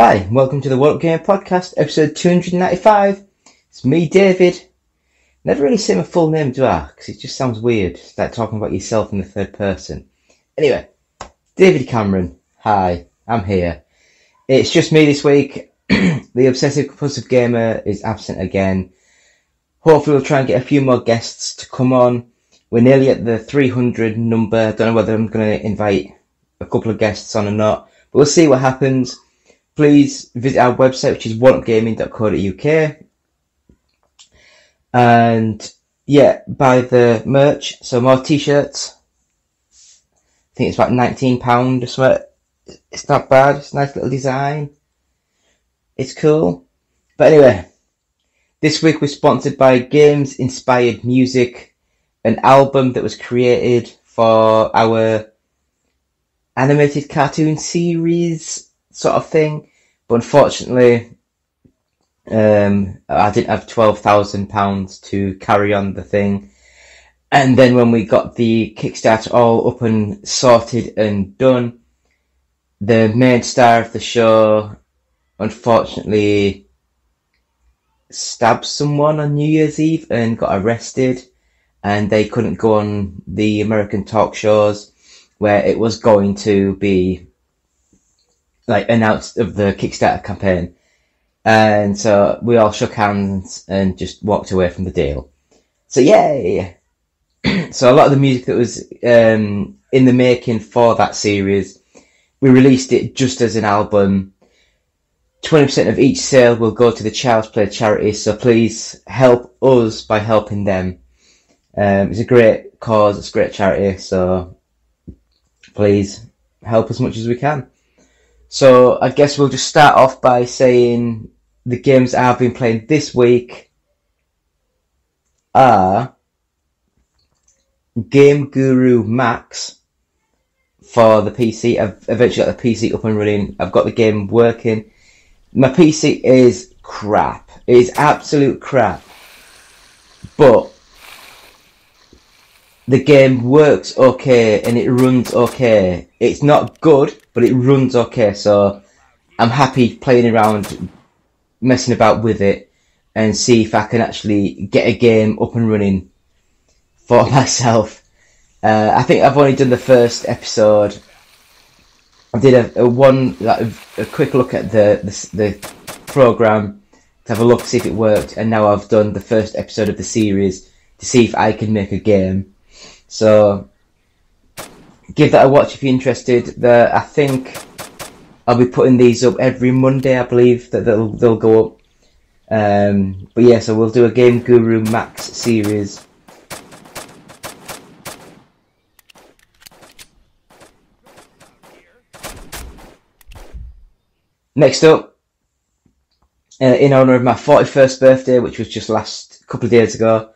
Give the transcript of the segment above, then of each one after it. Hi, welcome to the One Up Gaming Podcast, episode 295. It's me, David. Never really say my full name, do I? Because it just sounds weird, like talking about yourself in the third person. Anyway, David Cameron. Hi, I'm here. It's just me this week. The obsessive compulsive gamer is absent again. Hopefully we'll try and get a few more guests to come on. We're nearly at the 300 number. I don't know whether I'm going to invite a couple of guests on or not, but we'll see what happens. Please visit our website, which is oneupgaming.co.uk. And, yeah, buy the merch. So more t-shirts. I think it's about £19 or something. It's not bad. It's a nice little design. It's cool. But anyway, this week we're sponsored by Games Inspired Music, an album that was created for our animated cartoon series sort of thing, but unfortunately I didn't have £12,000 to carry on the thing. And then when we got the Kickstarter all up and sorted and done, the main star of the show unfortunately stabbed someone on New Year's Eve and got arrested, and they couldn't go on the American talk shows where it was going to be like announced of the Kickstarter campaign. And so we all shook hands and just walked away from the deal. So yay! So a lot of the music that was in the making for that series, we released it just as an album. 20% of each sale will go to the Child's Play charity, so please help us by helping them. It's a great cause, it's a great charity, so please help as much as we can. So I guess we'll just start off by saying the games I've been playing this week are Game Guru Max for the PC. I've eventually got the PC up and running. I've got the game working. My PC is crap. It is absolute crap. But the game works okay and it runs okay. It's not good, but it runs okay, so I'm happy playing around, messing about with it, and see if I can actually get a game up and running for myself. I think I've only done the first episode. I did a quick look at the program to have a look, see if it worked, and now I've done the first episode of the series to see if I can make a game. So give that a watch if you're interested. I think I'll be putting these up every Monday, I believe, that they'll go up. But yeah, so we'll do a Game Guru Max series. Next up, in honour of my 41st birthday, which was just last couple of days ago,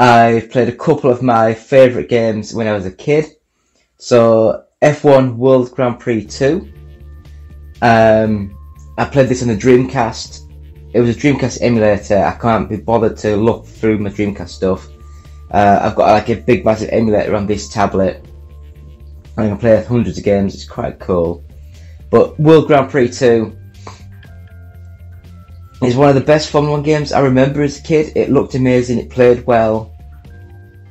I've played a couple of my favourite games when I was a kid. So, F1 World Grand Prix 2. I played this on the Dreamcast. It was a Dreamcast emulator. I can't be bothered to look through my Dreamcast stuff. I've got like a big massive emulator on this tablet. I can play hundreds of games. It's quite cool. But World Grand Prix 2 is one of the best Formula 1 games I remember as a kid. It looked amazing. It played well.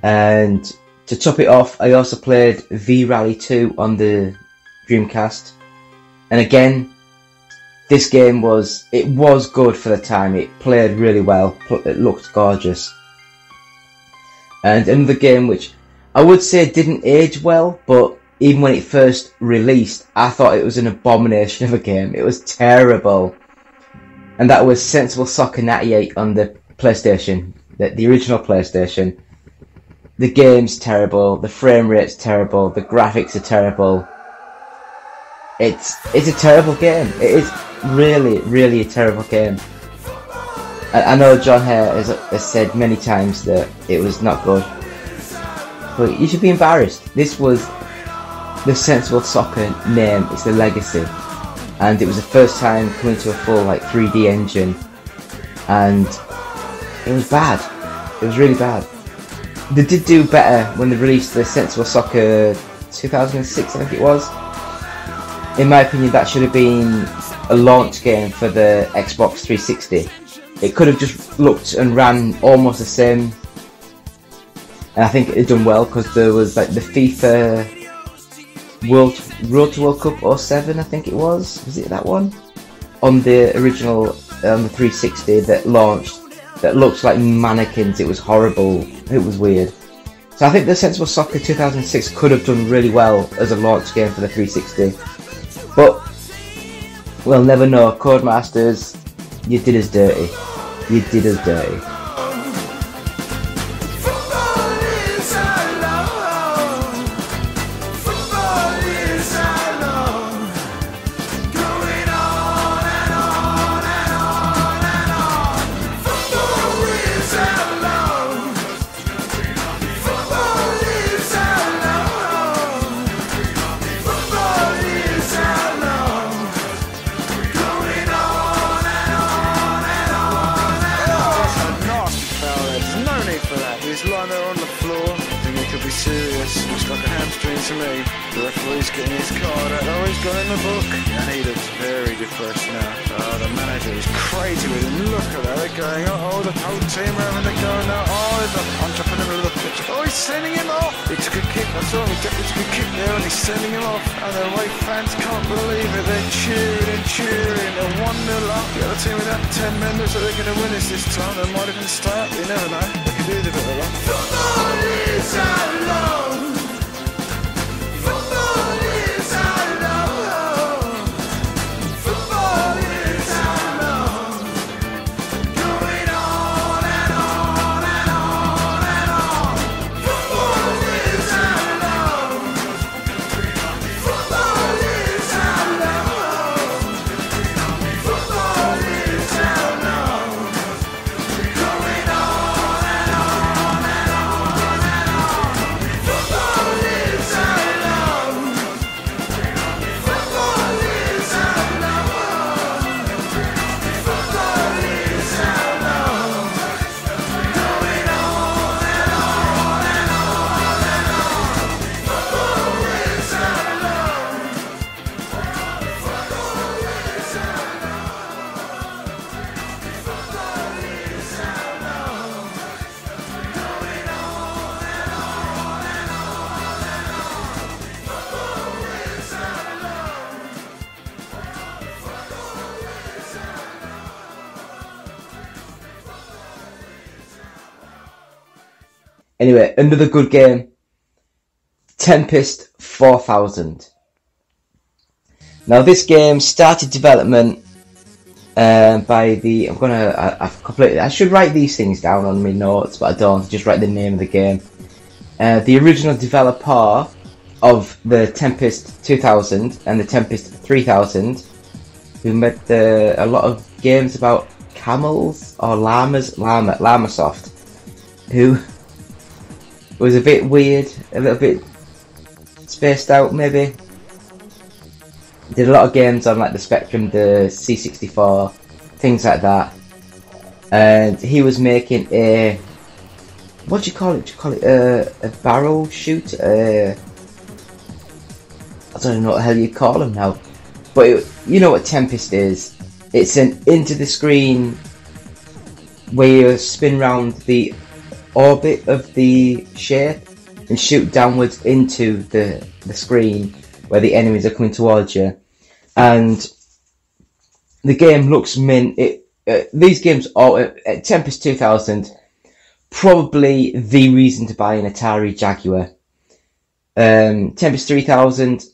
And to top it off, I also played V-Rally 2 on the Dreamcast, and again, this game was good for the time. It played really well, it looked gorgeous. And another game which I would say didn't age well, but even when it first released, I thought it was an abomination of a game. It was terrible. And that was Sensible Soccer 98 on the PlayStation, the original PlayStation. The game's terrible, the frame rate's terrible, the graphics are terrible. It's a terrible game. It is really, really a terrible game. I know John Hare has said many times that it was not good, but you should be embarrassed. This was the Sensible Soccer name, it's the legacy. And it was the first time coming to a full 3D engine, and it was bad. It was really bad. They did do better when they released the Sensible Soccer 2006, I think it was. In my opinion, that should have been a launch game for the Xbox 360. It could have just looked and ran almost the same, and I think it had done well, because there was like the FIFA Road to World Cup 07, I think it was. Was it that one? On the original, on the 360 that launched, that looked like mannequins. It was horrible. It was weird. So I think the Sensible Soccer 2006 could have done really well as a launch game for the 360. But we'll never know. Codemasters, you did us dirty. You did us dirty. Anyway, another good game, Tempest 4000. Now this game started development by the, I should write these things down on my notes, but I don't, just write the name of the game. The original developer of the Tempest 2000 and the Tempest 3000, who made a lot of games about camels or llamas, Llamasoft, who was a bit weird, a little bit spaced out maybe. Did a lot of games on like the Spectrum, the C64, things like that. And he was making a, what do you call it? Do you call it a barrel shoot? I don't know what the hell you call them now. But it, you know what Tempest is? It's an into the screen where you spin round the orbit of the shape and shoot downwards into the screen where the enemies are coming towards you. And the game looks mint. These games are Tempest 2000, probably the reason to buy an Atari Jaguar. Tempest 3000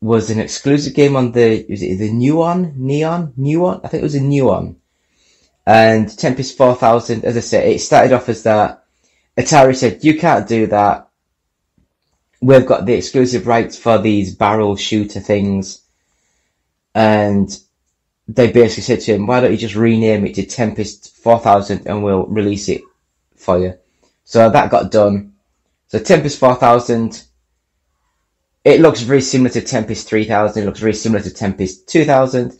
was an exclusive game on the, was it the Neon? I think it was a Neon. And Tempest 4000, as I said, it started off as that. Atari said, you can't do that. We've got the exclusive rights for these barrel shooter things. And they basically said to him, why don't you just rename it to Tempest 4000 and we'll release it for you. So that got done. So Tempest 4000, it looks very similar to Tempest 3000. It looks very similar to Tempest 2000.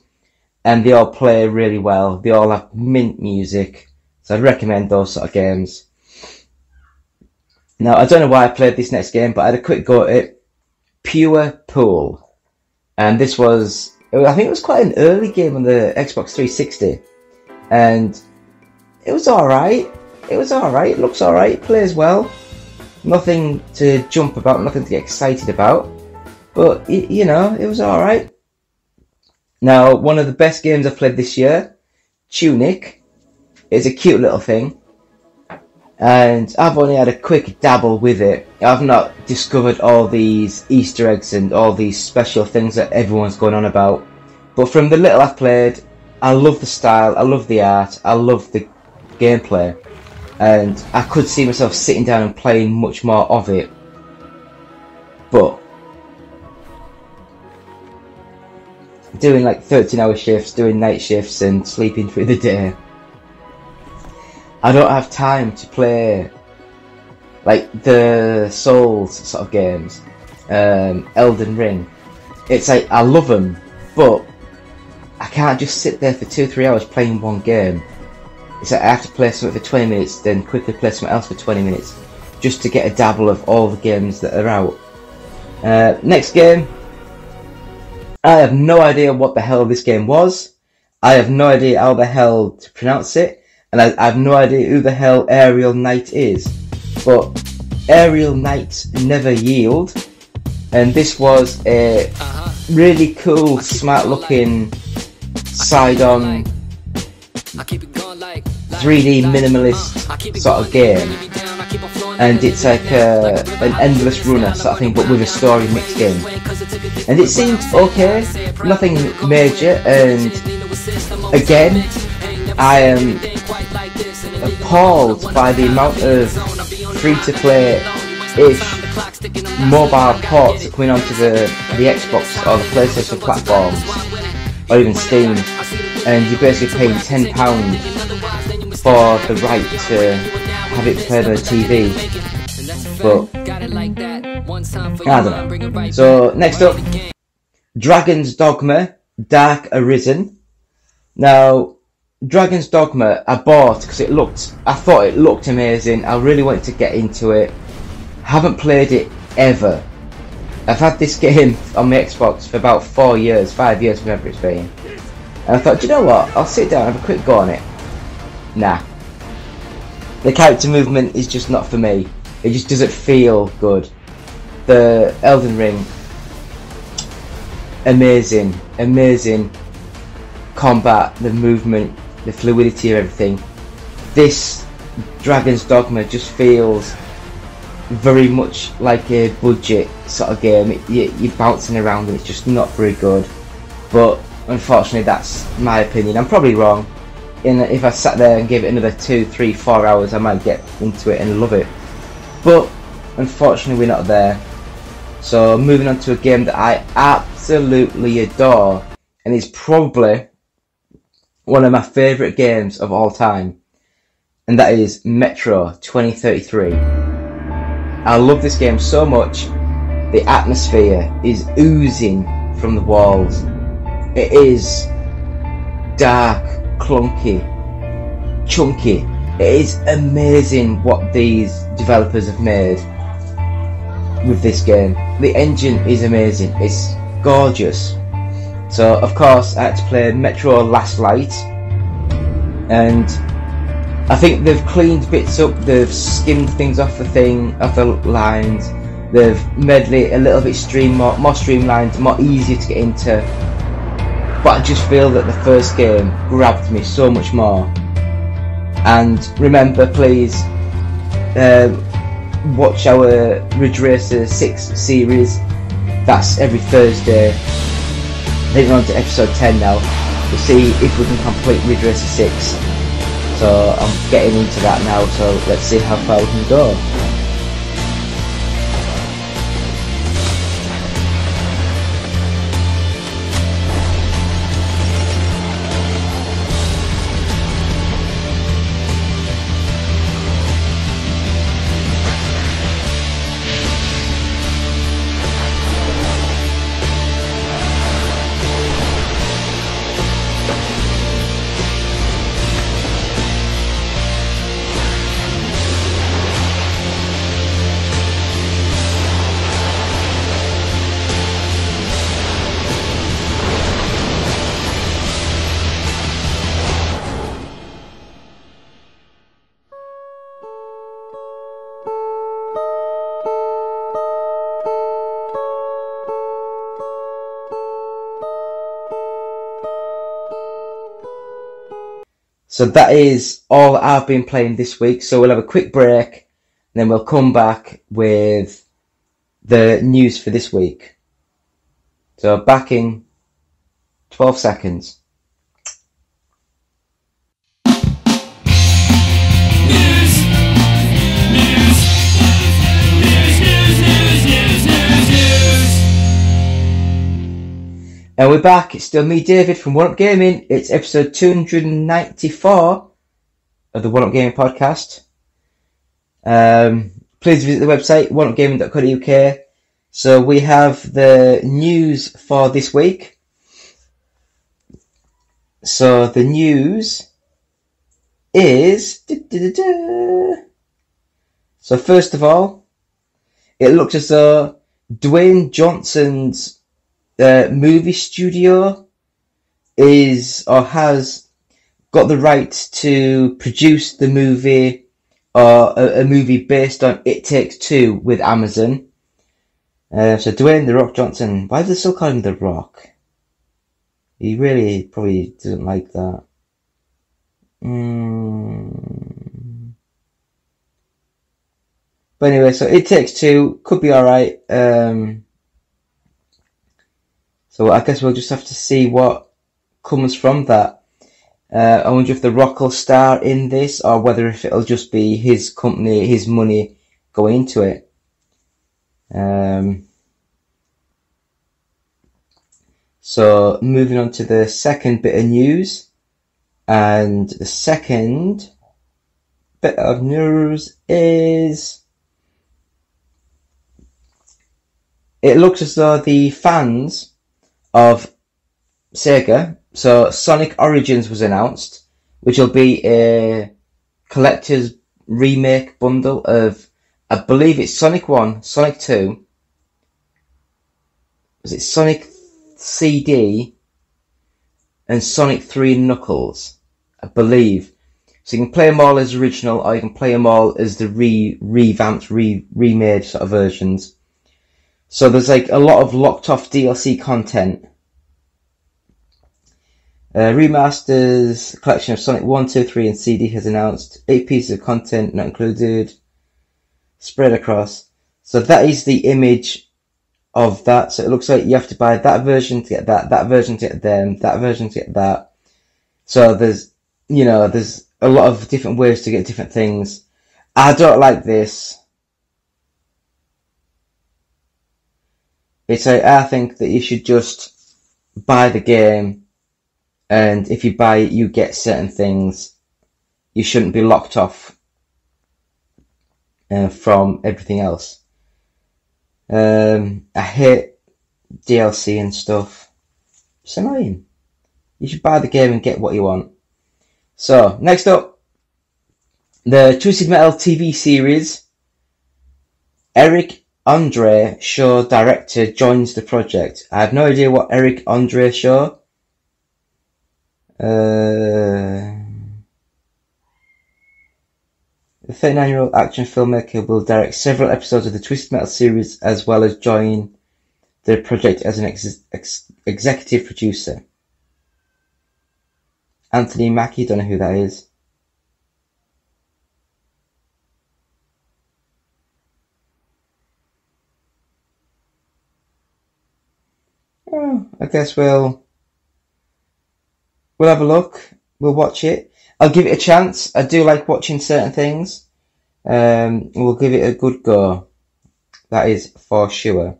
And they all play really well. They all have mint music. So I'd recommend those sort of games. Now, I don't know why I played this next game, but I had a quick go at it. Pure Pool. And this was I think it was quite an early game on the Xbox 360, and it was alright. It was alright, it looks alright, it plays well. Nothing to jump about, nothing to get excited about, but you know, it was alright. Now, one of the best games I've played this year, Tunic. It's a cute little thing, and I've only had a quick dabble with it. I've not discovered all these Easter eggs and all these special things that everyone's going on about, but from the little I've played, I love the style, I love the art, I love the gameplay, and I could see myself sitting down and playing much more of it. But doing like 13-hour shifts, doing night shifts and sleeping through the day, I don't have time to play like the Souls sort of games, Elden Ring. It's like, I love them, but I can't just sit there for 2-3 hours playing one game. It's like I have to play something for 20 minutes, then quickly play something else for 20 minutes, just to get a dabble of all the games that are out. Next game, I have no idea what the hell this game was. I have no idea how the hell to pronounce it. And I have no idea who the hell Aerial Knight is, but Aerial Knights never yield, and this was a really cool, smart looking side-on 3D minimalist sort of game, and it's like an endless runner sort of thing, but with a story mixed in, and it seemed okay, nothing major. And again, I am appalled by the amount of free-to-play-ish mobile ports that are coming onto the Xbox or the PlayStation platforms, or even Steam, and you're basically paying £10 for the right to have it played on a TV. But I don't know. So next up, Dragon's Dogma: Dark Arisen. Now, Dragon's Dogma I bought because I thought it looked amazing. I really wanted to get into it. Haven't played it ever. I've had this game on my Xbox for about 4 years, 5 years, whenever it's been. And I thought, do you know what? I'll sit down and have a quick go on it. Nah. The character movement is just not for me. It just doesn't feel good. The Elden Ring, amazing, amazing combat, the movement, the fluidity of everything. This Dragon's Dogma just feels very much like a budget sort of game. You're bouncing around and it's just not very good. But unfortunately, that's my opinion. I'm probably wrong. In that if I sat there and gave it another 2, 3, 4 hours, I might get into it and love it. But unfortunately, we're not there. So moving on to a game that I absolutely adore, and it's probably one of my favourite games of all time, and that is Metro 2033. I love this game so much. The atmosphere is oozing from the walls. It is dark, clunky, chunky. It is amazing what these developers have made with this game. The engine is amazing. It's gorgeous. So of course I had to play Metro Last Light, and I think they've cleaned bits up, they've skimmed things off the lines, they've made it a little bit more streamlined, more easier to get into. But I just feel that the first game grabbed me so much more. And remember, please, watch our Ridge Racer 6 series. That's every Thursday. I think we're on to episode 10 now. We'll see if we can complete Ridge Racer 6. So I'm getting into that now, so let's see how far we can go. So that is all I've been playing this week. So we'll have a quick break and then we'll come back with the news for this week. So back in 12 seconds. And we're back. It's still me, David, from One Up Gaming. It's episode 294 of the One Up Gaming podcast. Please visit the website, oneupgaming.co.uk. So we have the news for this week. So the news is... So first of all, it looks as though Dwayne Johnson's movie studio has got the right to produce the movie, or a movie based on It Takes Two with Amazon. So Dwayne "The Rock" Johnson, why do they still call him The Rock? He really probably doesn't like that. But anyway, so It Takes Two could be alright. So I guess we'll just have to see what comes from that. I wonder if The Rock will star in this, or whether if it'll just be his company, his money going into it. So moving on to the second bit of news. And the second bit of news is... it looks as though the fans of Sega, so Sonic Origins was announced, which will be a collector's remake bundle of, I believe it's Sonic 1, Sonic 2, was it Sonic CD, and Sonic 3 Knuckles, I believe. So you can play them all as original, or you can play them all as the revamped, remade sort of versions. So there's like a lot of locked off DLC content. Remasters collection of Sonic 1, 2, 3 and CD has announced. 8 pieces of content not included. Spread across. So that is the image of that. So it looks like you have to buy that version to get that, that version to get them, that version to get that. So there's, you know, there's a lot of different ways to get different things. I don't like this. It's like, I think that you should just buy the game, and if you buy it, you get certain things. You shouldn't be locked off from everything else. I hate DLC and stuff. It's annoying. You should buy the game and get what you want. So, next up, the Twisted Metal TV series, Eric Andre Shaw, director, joins the project. I have no idea what Eric Andre Shaw. The 39-year-old action filmmaker will direct several episodes of the Twisted Metal series, as well as join the project as an executive producer. Anthony Mackie, don't know who that is. I guess we'll have a look. We'll watch it. I'll give it a chance. I do like watching certain things. We'll give it a good go. That is for sure.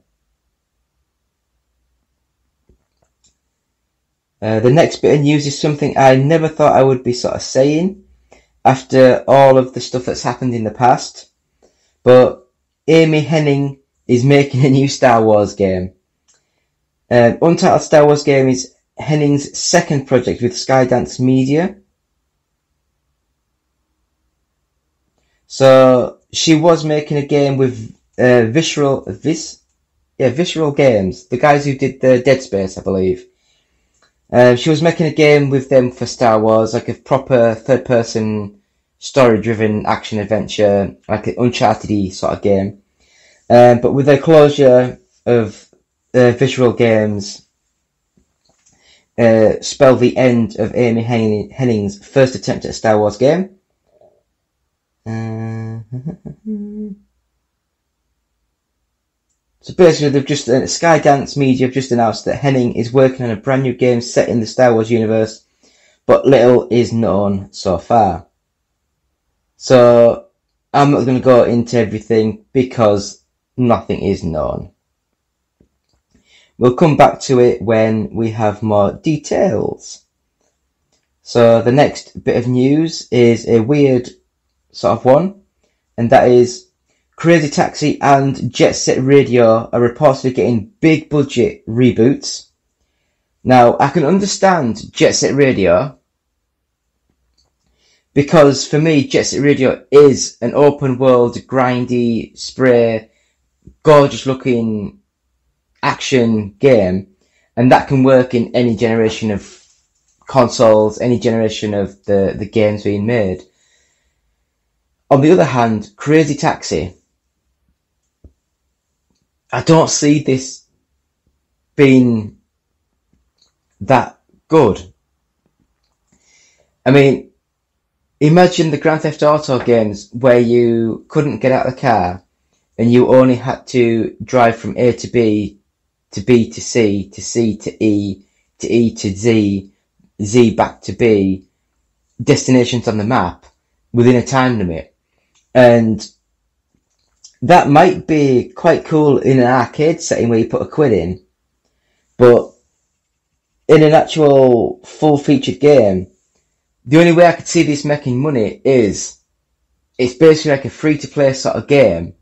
The next bit of news is something I never thought I would be sort of saying after all of the stuff that's happened in the past. But Amy Henning is making a new Star Wars game. Untitled Star Wars game is Henning's second project with Skydance Media. So she was making a game with Visceral Games, the guys who did the Dead Space, I believe. She was making a game with them for Star Wars, like a proper third-person story-driven action adventure, like an Uncharted-y sort of game. But with the closure of Visual Games, spelled the end of Amy Henning's first attempt at a Star Wars game. So basically, they've just Skydance Media have just announced that Henning is working on a brand new game set in the Star Wars universe, but little is known so far. So I'm not going to go into everything because nothing is known. We'll come back to it when we have more details. So the next bit of news is a weird sort of one, and that is Crazy Taxi and Jet Set Radio are reportedly getting big budget reboots. Now, I can understand Jet Set Radio, because for me, Jet Set Radio is an open world, grindy, spray, gorgeous looking action game, and that can work in any generation of consoles, any generation of the games being made. On the other hand, Crazy Taxi, I don't see this being that good. I mean, imagine the Grand Theft Auto games where you couldn't get out of the car and you only had to drive from A to B, to B to C, to C to E, to E to Z, Z back to B, destinations on the map within a time limit. And that might be quite cool in an arcade setting where you put a quid in, but in an actual full-featured game, the only way I could see this making money is it's basically like a free-to-play sort of game,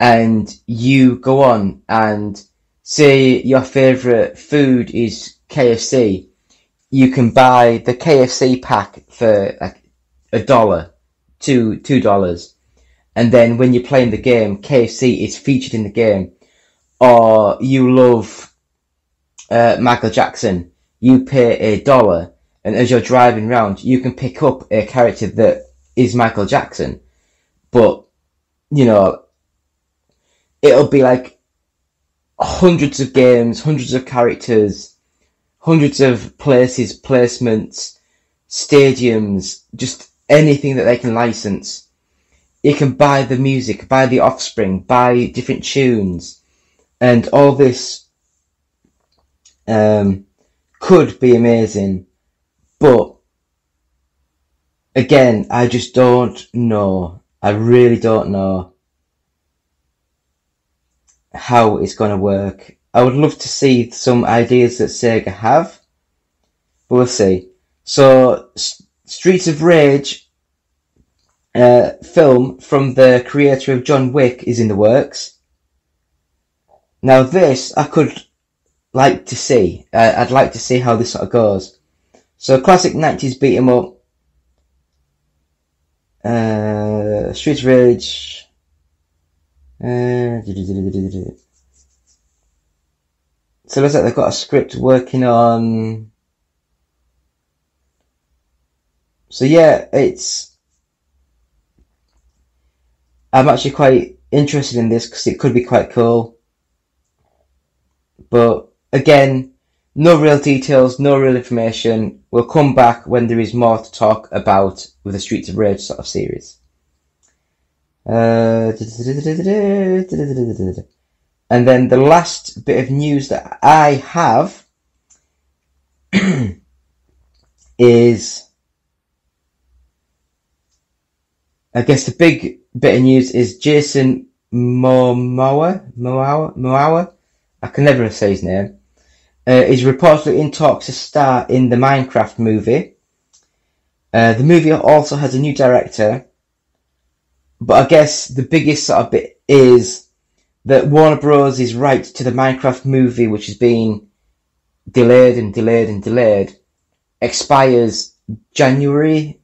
and you go on and say your favourite food is KFC. You can buy the KFC pack for like $1. $2, and then when you're playing the game, KFC is featured in the game. Or you love Michael Jackson, you pay $1, and as you're driving round, you can pick up a character that is Michael Jackson. But you know, it'll be like hundreds of games, hundreds of characters, hundreds of places, placements, stadiums, just anything that they can license. You can buy the music, buy the offspring, buy different tunes, and all this could be amazing. But again, I just don't know. I really don't know how it's going to work. I would love to see some ideas that Sega have, but we'll see. So Streets of Rage film from the creator of John Wick is in the works. Now this, I could like to see. I'd like to see how this sort of goes. So classic 90s beat 'em up. Streets of Rage. So it looks like they've got a script working on. So yeah, I'm actually quite interested in this because it could be quite cool. But again, no real details, no real information. We'll come back when there is more to talk about with the Streets of Rage sort of series. And then the last bit of news that I have is, I guess the big bit of news is Jason Momoa, I can never say his name, is reportedly in talks to star in the Minecraft movie. The movie also has a new director, but I guess the biggest sort of bit is that Warner Bros. Is right to the Minecraft movie, which has been delayed, expires January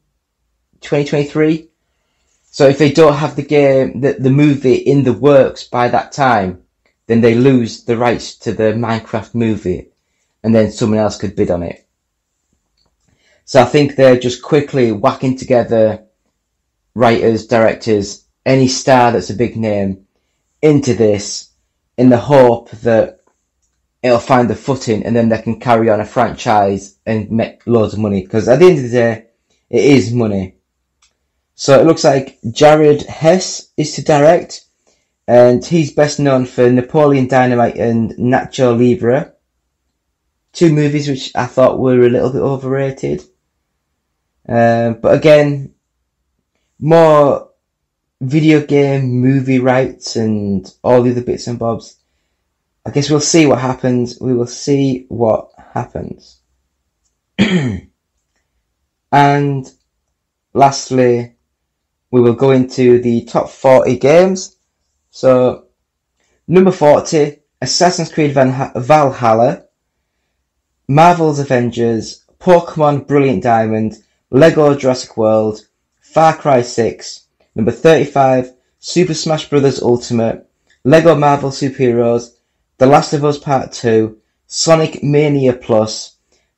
2023. So if they don't have the game, the movie in the works by that time, then they lose the rights to the Minecraft movie, and then someone else could bid on it. So I think they're just quickly whacking together writers, directors, any star that's a big name into this in the hope that it'll find a footing, and then they can carry on a franchise and make loads of money. Because at the end of the day, it is money. So it looks like Jared Hess is to direct, and he's best known for Napoleon Dynamite and Nacho Libre. Two movies which I thought were a little bit overrated. But again, more video game, movie rights and all the other bits and bobs. I guess we'll see what happens. We will see what happens. And lastly, we will go into the top 40 games. So, number 40, Assassin's Creed Valhalla, Marvel's Avengers, Pokemon Brilliant Diamond, Lego Jurassic World, Far Cry 6, number 35, Super Smash Bros. Ultimate, Lego Marvel Superheroes, The Last of Us Part 2, Sonic Mania Plus,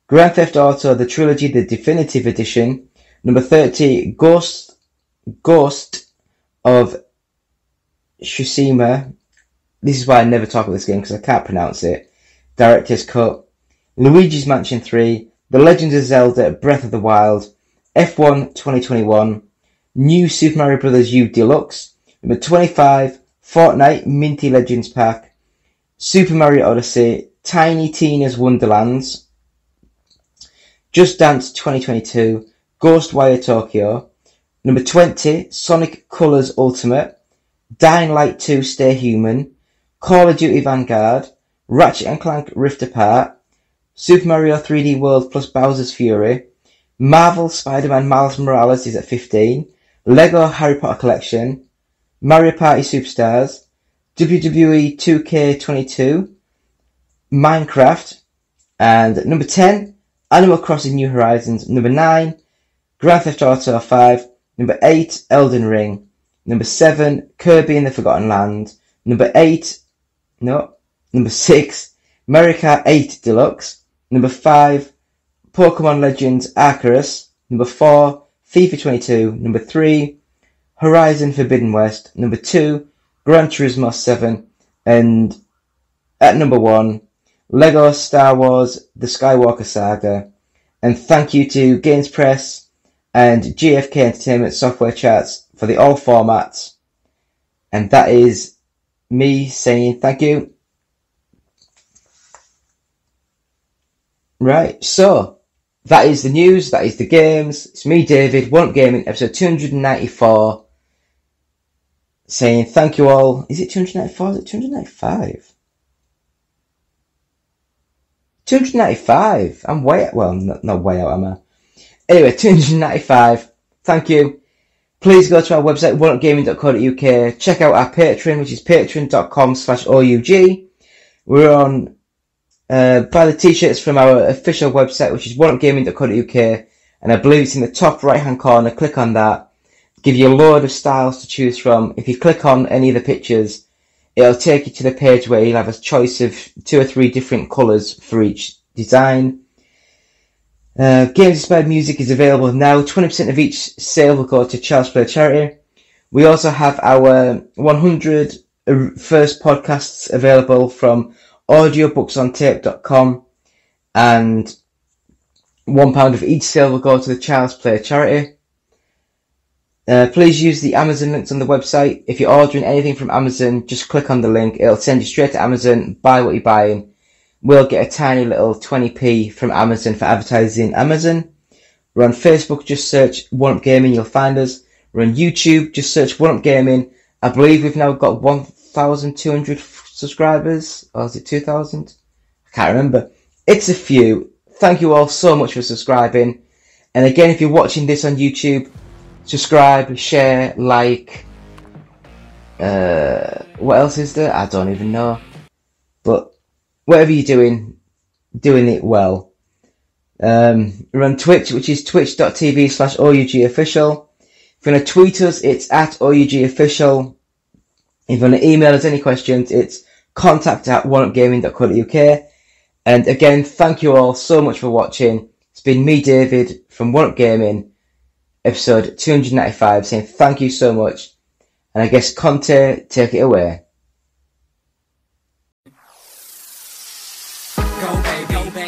Grand Theft Auto The Trilogy The Definitive Edition, number 30, Ghost of Tsushima. This is why I never talk about this game, because I can't pronounce it. Director's Cut, Luigi's Mansion 3, The Legend of Zelda Breath of the Wild, F1 2021, New Super Mario Bros. U Deluxe, number 25, Fortnite Minty Legends Pack, Super Mario Odyssey, Tiny Tina's Wonderlands, Just Dance 2022, Ghostwire Tokyo, number 20, Sonic Colors Ultimate, Dying Light 2 Stay Human, Call of Duty Vanguard, Ratchet & Clank Rift Apart, Super Mario 3D World plus Bowser's Fury, Marvel Spider-Man Miles Morales is at 15, Lego Harry Potter Collection, Mario Party Superstars, WWE 2K22, Minecraft, and number 10, Animal Crossing New Horizons, number 9, Grand Theft Auto 5, number 8, Elden Ring, number 7, Kirby and the Forgotten Land, number 6, Mario Kart 8 Deluxe, number 5, Pokemon Legends Arceus, number 4, FIFA 22, number 3, Horizon Forbidden West, number 2, Gran Turismo 7, and at number 1, Lego Star Wars The Skywalker Saga. And thank you to Games Press and GFK Entertainment Software Charts for the all formats. And that is me saying thank you. Right, so that is the news, that is the games. It's me, David, One Up Gaming, episode 294. Saying thank you all. Is it 294? Is it 295? 295. I'm way out. Well, not way out, am I? Anyway, 295. Thank you. Please go to our website, oneupgaming.co.uk. Check out our Patreon, which is patreon.com/OUG. We're on... buy the t-shirts from our official website, which is oneupgaming.co.uk, and I believe it's in the top right hand corner. Click on that, give you a load of styles to choose from. If you click on any of the pictures, it'll take you to the page where you'll have a choice of 2 or 3 different colours for each design. Games Inspired Music is available now. 20% of each sale will go to Child's Play Charity. We also have our 100 first podcasts available from audiobooksontape.com, and £1 of each sale will go to the Child's Play Charity. Please use the Amazon links on the website. If you're ordering anything from Amazon, just click on the link. It'll send you straight to Amazon. Buy what you're buying. We'll get a tiny little 20p from Amazon for advertising Amazon. We're on Facebook. Just search One Up Gaming. You'll find us. We're on YouTube. Just search One Up Gaming. I believe we've now got 1,200 subscribers, or is it 2,000? I can't remember. It's a few. Thank you all so much for subscribing. And again, if you're watching this on YouTube, subscribe, share, like. What else is there? I don't even know. But whatever you're doing, doing it well. We're on Twitch, which is twitch.tv/OUGofficial. If you want to tweet us, it's @OUGofficial. If you want to email us any questions, it's contact@oneupgaming.co.uk. And again, thank you all so much for watching. It's been me, David, from One Up Gaming, episode 295, saying thank you so much. And I guess Conte, take it away.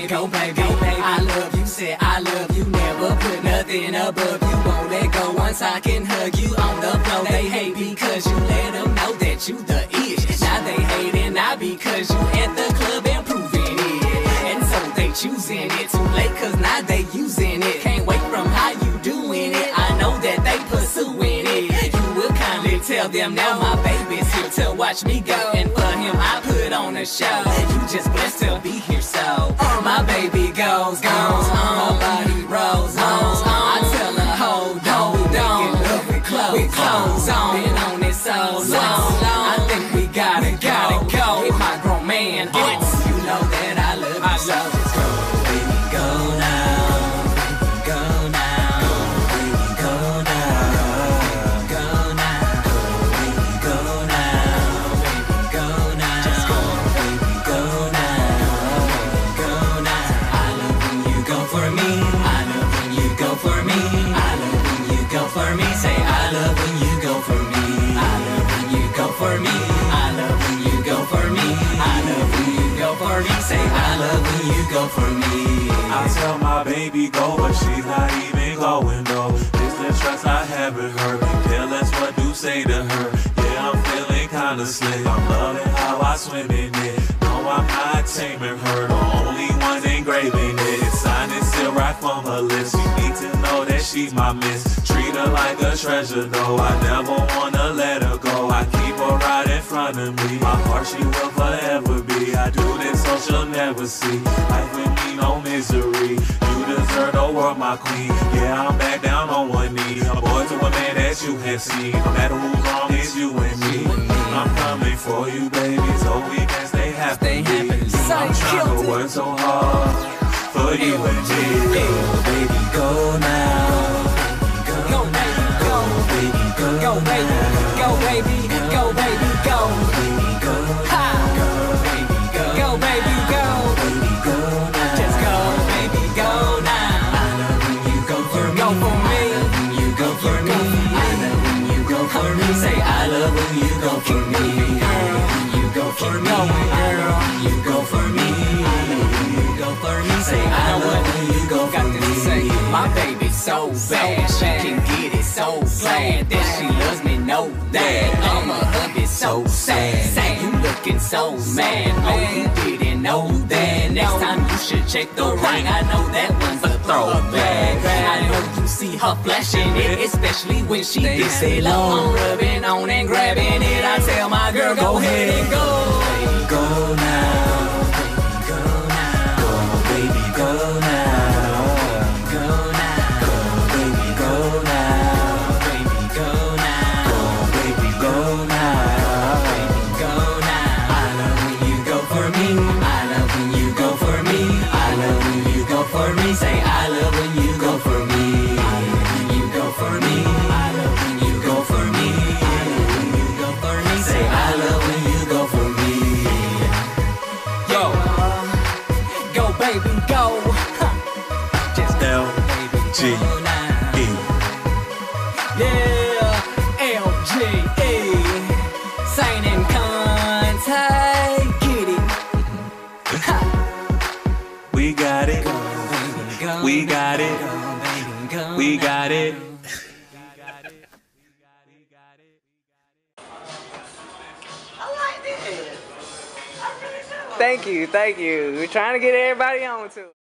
go, baby. I love you, said I love you. Never put nothing above you. Won't let go once I can hug you on the floor. They hate because you let them know that you the ish. Now they hating I because you at the club and proving it. And so they choosing it. Too late cause now they using it. Can't wait from how you doing it. I know that they pursuing it. You will kindly tell them now my baby's here to watch me go. And for him I put on a show. You just blessed to be here so. My baby goes, goes on. My body rolls on. I tell her hold on. We clothes on. Been on it so long. I think we gotta go. Hit my grown man on. You know that I love you so. Let's go, baby, go now. Baby, go now. Baby, go now. Go now. Baby, go now. Baby, go now. Just go, baby, go now. Go now. I love when you go for me. I love when you go for me. I love when you go for me. Say I love when you go for me. I love when you go for me. I love when you go for me. I love when you go for me. Say I love when you go for me. I tell my baby go, but she's not even going though. This the trust I have in her. Yeah, that's what you say to her. Yeah, I'm feeling kinda slick. I'm loving how I swim in it. No, I'm not taming her. The only one engraving it. Sign it still right from her lips. You need to know that she's my miss. Treat her like a treasure, though I never wanna let her go. I keep her right in front of me. My heart, she will forever be. I do this so she'll never see. Life with me, no misery. You deserve the world, my queen. Yeah, I'm back down on one knee. A boy to a man that you have seen. No matter who's wrong, it's you and me. I'm coming for you, baby, so we can stay happy. I'm trying to work so hard for you and me. Go, baby, go now. Go baby, go baby, go baby, go. Ha! Go baby, go. Just go baby, go now. I love when you go for me. Go for me. I love when you go for me. I love when you go for me. Say I love when you go for me. I love when you go for me. I love when you go for me. I love when you go for me. Say I love when you go for me. My baby so bad, she can get it so bad that she loves me, no that I'ma hug it so sad. You looking so mad, oh you didn't know that. Next time you should check the ring, I know that one's a throwback. I know you see her flashing it, especially when she gets it on. I'm rubbing on and grabbing it, I tell my girl go ahead and go. Go now, go now, go baby go now. Say I love when you go for me. I love when you go for me. I love when you go for me. I love when you go for me. Say I love when you go for me. Yo, go baby go. Huh. Just go baby G E. Yeah, L G E. Saint and contact, get it. Ha. We got it. We got it. We got it. I like this. I really do. Thank you. We're trying to get everybody on too.